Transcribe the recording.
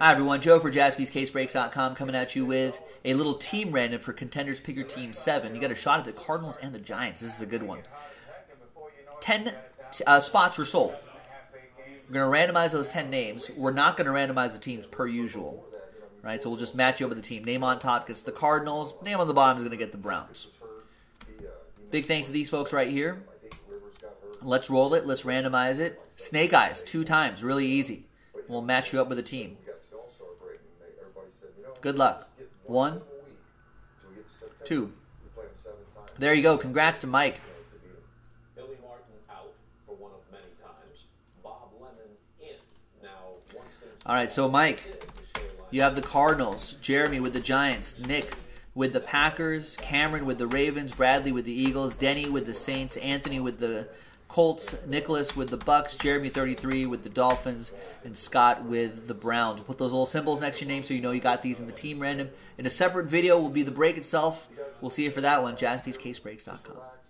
Hi everyone, Joe for JaspysCaseBreaks.com coming at you with a little team random for Contenders Pick Your Team 7. You got a shot at the Cardinals and the Giants. This is a good one. 10 spots were sold. We're going to randomize those 10 names. We're not going to randomize the teams per usual. Right? So we'll just match you up with the team. Name on top gets the Cardinals. Name on the bottom is going to get the Browns. Big thanks to these folks right here. Let's roll it. Let's randomize it. Snake Eyes 2 times. Really easy. We'll match you up with a team. Good luck. 1, 2. There you go. Congrats to Mike. All right, so Mike, you have the Cardinals, Jeremy with the Giants, Nick with the Packers, Cameron with the Ravens, Bradley with the Eagles, Denny with the Saints, Anthony with the Colts, Nicholas with the Bucks, Jeremy 33 with the Dolphins, and Scott with the Browns. We'll put those little symbols next to your name so you know you got these in the team random. In a separate video will be the break itself. We'll see you for that one, JaspysCaseBreaks.com.